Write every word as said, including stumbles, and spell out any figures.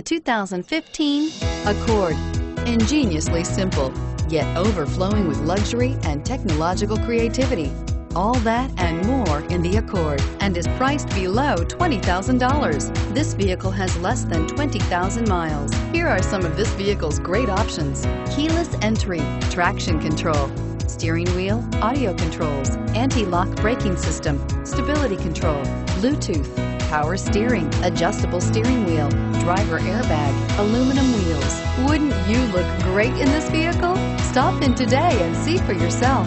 The two thousand fifteen Accord. Ingeniously simple, yet overflowing with luxury and technological creativity. All that and more in the Accord, and is priced below twenty thousand dollars. This vehicle has less than twenty thousand miles. Here are some of this vehicle's great options: keyless entry, traction control, steering wheel audio controls, anti-lock braking system, stability control, Bluetooth, power steering, adjustable steering wheel, driver airbag, aluminum wheels. Wouldn't you look great in this vehicle? Stop in today and see for yourself.